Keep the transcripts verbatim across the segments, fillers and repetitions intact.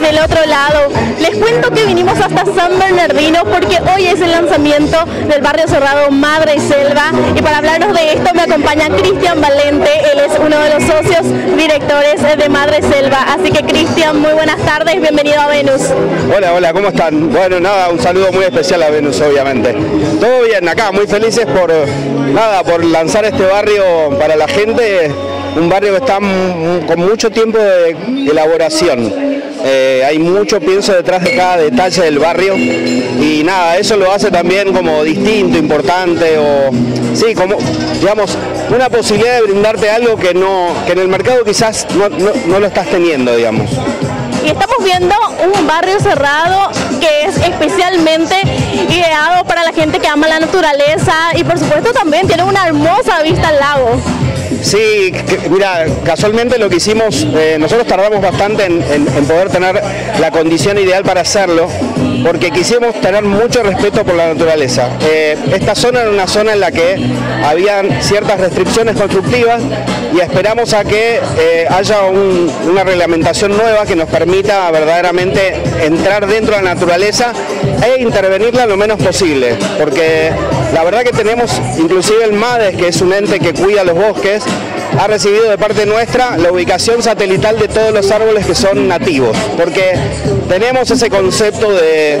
estar del otro lado. Les cuento que vinimos hasta San Bernardino porque hoy es el lanzamiento del barrio cerrado Madre Selva, y para hablarnos de esto me acompaña Cristian Valente. Él es uno de los socios directores de Madre Selva. Así que Cristian, muy buenas tardes, bienvenido a Venus. Hola, hola, ¿cómo están? Bueno, nada, un saludo muy especial a Venus, obviamente. Todo bien, acá muy felices por, nada, por lanzar este barrio para la gente. Un barrio que está con mucho tiempo de elaboración, eh, hay mucho pienso detrás de cada detalle del barrio y nada, eso lo hace también como distinto, importante o sí, como digamos una posibilidad de brindarte algo que no que en el mercado quizás no, no, no lo estás teniendo, digamos. Y estamos viendo un barrio cerrado que es especialmente ideado para la gente que ama la naturaleza y por supuesto también tiene una hermosa vista al lago. Sí, que, mira, casualmente lo que hicimos, eh, nosotros tardamos bastante en, en, en poder tener la condición ideal para hacerlo, porque quisimos tener mucho respeto por la naturaleza. Eh, esta zona era una zona en la que habían ciertas restricciones constructivas y esperamos a que eh, haya un, una reglamentación nueva que nos permita verdaderamente entrar dentro de la naturaleza e intervenirla lo menos posible, porque la verdad que tenemos inclusive el MADES, que es un ente que cuida los bosques, ha recibido de parte nuestra la ubicación satelital de todos los árboles que son nativos, porque tenemos ese concepto de,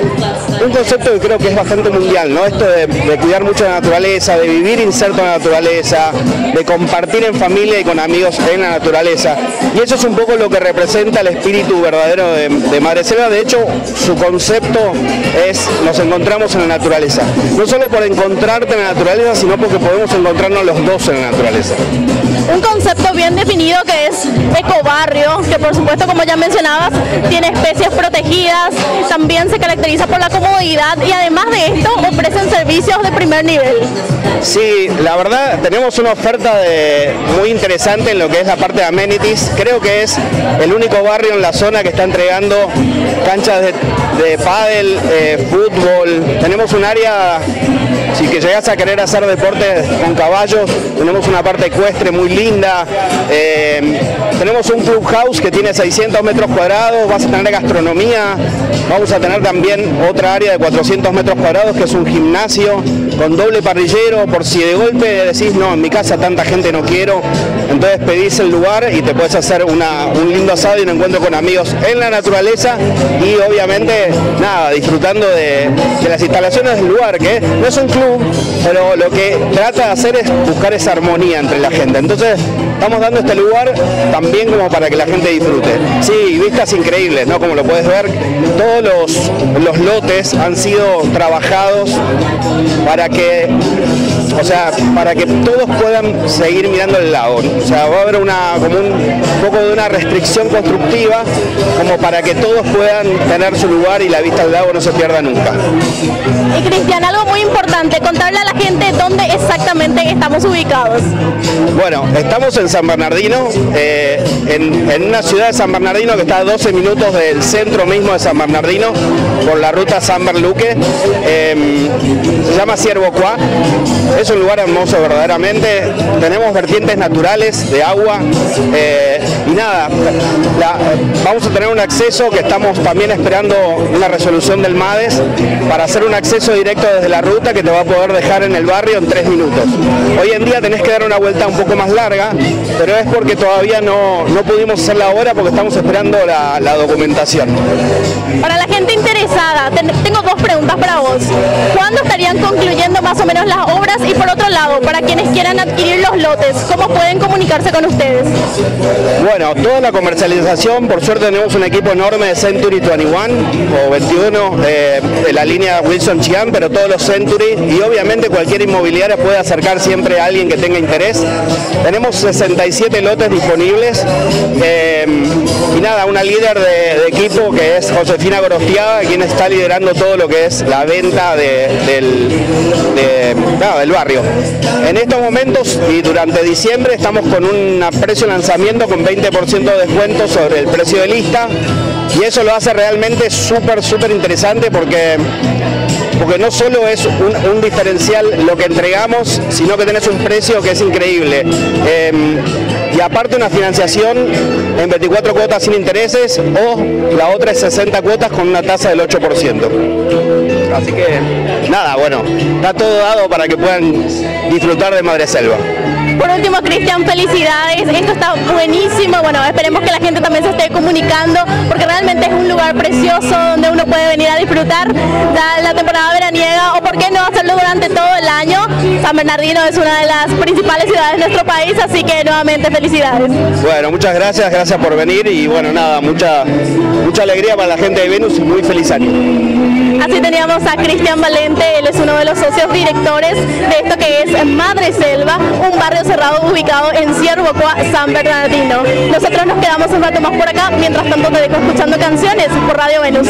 un concepto que creo que es bastante mundial, ¿no? Esto de, de cuidar mucho la naturaleza, de vivir inserto en la naturaleza, de compartir en familia y con amigos en la naturaleza, y eso es un poco lo que representa el espíritu verdadero de, de Madre Selva. De hecho, su concepto es, nos encontramos en la naturaleza, no solo por encontrarte en la naturaleza, sino porque podemos encontrarnos los dos en la naturaleza. Un concepto bien definido que es ecobarrio, que por supuesto, como ya mencionabas, tiene especies protegidas, también se caracteriza por la comodidad y además de esto ofrecen servicios de primer nivel. Sí, la verdad tenemos una oferta de, muy interesante en lo que es la parte de amenities. Creo que es el único barrio en la zona que está entregando canchas de, de pádel, eh, fútbol. Tenemos un área, si que llegas a querer hacer deportes con caballos, tenemos una parte ecuestre muy linda, eh, tenemos un clubhouse que tiene seiscientos metros cuadrados, vas a tener gastronomía, vamos a tener también otra área de cuatrocientos metros cuadrados que es un gimnasio con doble parrillero, por si de golpe decís, no, en mi casa tanta gente no quiero, entonces pedís el lugar y te puedes hacer una, un lindo asado y un encuentro con amigos en la naturaleza y obviamente, nada, disfrutando de, de las instalaciones del lugar, que no es un club, pero lo que trata de hacer es buscar esa armonía entre la gente. Entonces, estamos dando este lugar también como para que la gente disfrute. Sí, vistas increíbles, ¿no? Como lo puedes ver, todos los, los lotes han sido trabajados para que, o sea, para que todos puedan seguir mirando el lago. O sea, va a haber una, como un poco de una restricción constructiva como para que todos puedan tener su lugar y la vista al lago no se pierda nunca. Y Cristian, algo muy importante, contarle a la gente dónde exactamente estamos ubicados. Bueno, estamos en San Bernardino, eh, en, en una ciudad de San Bernardino que está a doce minutos del centro mismo de San Bernardino, por la ruta San Berluque, eh, se llama Ciervo Cuá. Es un lugar hermoso verdaderamente, tenemos vertientes naturales de agua, eh, y nada, la, vamos a tener un acceso que estamos también esperando una resolución del MADES para hacer un acceso directo desde la ruta que te va a poder dejar en el barrio en tres minutos. Hoy en día tenés que dar una vuelta un poco más larga, pero es porque todavía no, no pudimos hacerla ahora porque estamos esperando la, la documentación. Para la gente interesada, ten, tengo dos preguntas para vos. ¿Cuándo estarían concluyendo más o menos las obras? Y por otro lado, para quienes quieran adquirir los lotes, ¿cómo pueden comunicarse con ustedes? Bueno, toda la comercialización, por suerte tenemos un equipo enorme de Century veintiuno o veintiuno, eh, de la línea Wilson Chiang, pero todos los Century, y obviamente cualquier inmobiliaria puede acercar siempre a alguien que tenga interés. Tenemos sesenta y siete lotes disponibles, eh, y nada, una líder de, de equipo que es Josefina Gorostiada, quien está liderando todo lo que es la venta de, del... De, Nada, del barrio. En estos momentos y durante diciembre estamos con un precio de lanzamiento con veinte por ciento de descuento sobre el precio de lista y eso lo hace realmente súper, súper interesante porque, porque no solo es un, un diferencial lo que entregamos, sino que tenés un precio que es increíble. Eh, y aparte una financiación en veinticuatro cuotas sin intereses, o la otra es sesenta cuotas con una tasa del ocho por ciento. Así que nada, bueno, está todo dado para que puedan disfrutar de Madre Selva. Por último, Cristian, felicidades, esto está buenísimo, bueno, esperemos que la gente también se esté comunicando, porque realmente es un lugar precioso donde uno puede venir a disfrutar de la temporada veraniega, o por qué no hacerlo durante todo el año. San Bernardino es una de las principales ciudades de nuestro país, así que nuevamente felicidades. Bueno, muchas gracias, gracias por venir, y bueno, nada, mucha, mucha alegría para la gente de Venus y muy feliz año. Así teníamos a Cristian Valente, él es uno de los socios directores de esto que es Madre Selva, un barrio cerrado ubicado en Ciervo Cuá, San Bernardino. Nosotros nos quedamos un rato más por acá, mientras tanto te dejo escuchando canciones por Radio Venus.